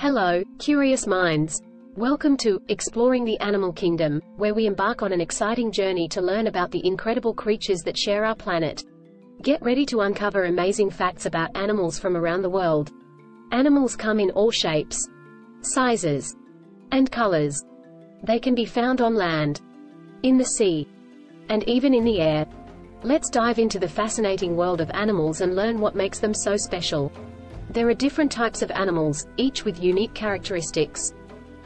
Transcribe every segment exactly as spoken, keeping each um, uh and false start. Hello, Curious Minds. Welcome to Exploring the Animal Kingdom, where we embark on an exciting journey to learn about the incredible creatures that share our planet. Get ready to uncover amazing facts about animals from around the world. Animals come in all shapes, sizes, and colors. They can be found on land, in the sea, and even in the air. Let's dive into the fascinating world of animals and learn what makes them so special. There are different types of animals, each with unique characteristics.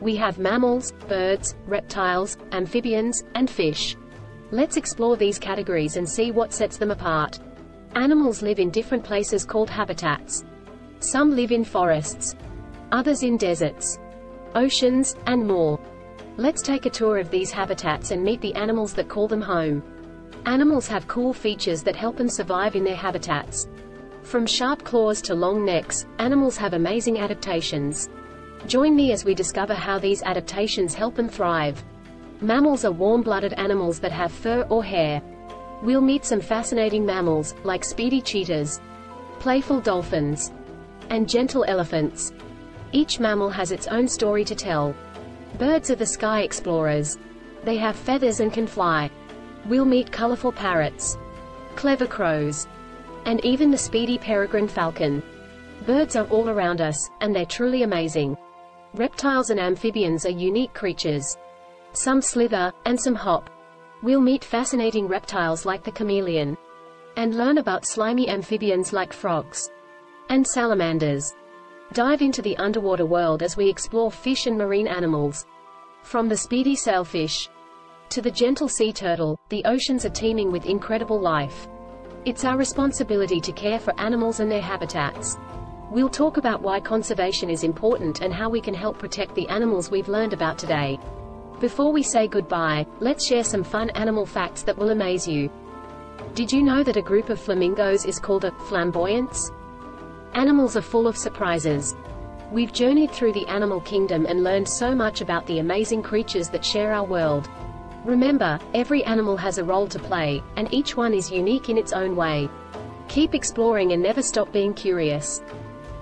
We have mammals, birds, reptiles, amphibians, and fish. Let's explore these categories and see what sets them apart. Animals live in different places called habitats. Some live in forests, others in deserts, oceans, and more. Let's take a tour of these habitats and meet the animals that call them home. Animals have cool features that help them survive in their habitats. From sharp claws to long necks, animals have amazing adaptations. Join me as we discover how these adaptations help them thrive. Mammals are warm-blooded animals that have fur or hair. We'll meet some fascinating mammals, like speedy cheetahs, playful dolphins, and gentle elephants. Each mammal has its own story to tell. Birds are the sky explorers. They have feathers and can fly. We'll meet colorful parrots, clever crows, and even the speedy peregrine falcon. Birds are all around us, and they're truly amazing. Reptiles and amphibians are unique creatures. Some slither, and some hop. We'll meet fascinating reptiles like the chameleon, and learn about slimy amphibians like frogs and salamanders. Dive into the underwater world as we explore fish and marine animals. From the speedy sailfish to the gentle sea turtle, the oceans are teeming with incredible life. It's our responsibility to care for animals and their habitats. We'll talk about why conservation is important and how we can help protect the animals we've learned about today. Before we say goodbye, let's share some fun animal facts that will amaze you. Did you know that a group of flamingos is called a flamboyance? Animals are full of surprises. We've journeyed through the animal kingdom and learned so much about the amazing creatures that share our world. Remember, every animal has a role to play, and each one is unique in its own way. Keep exploring and never stop being curious.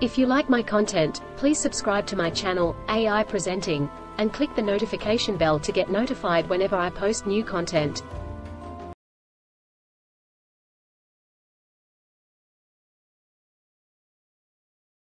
If you like my content, please subscribe to my channel, A I Presenting, and click the notification bell to get notified whenever I post new content.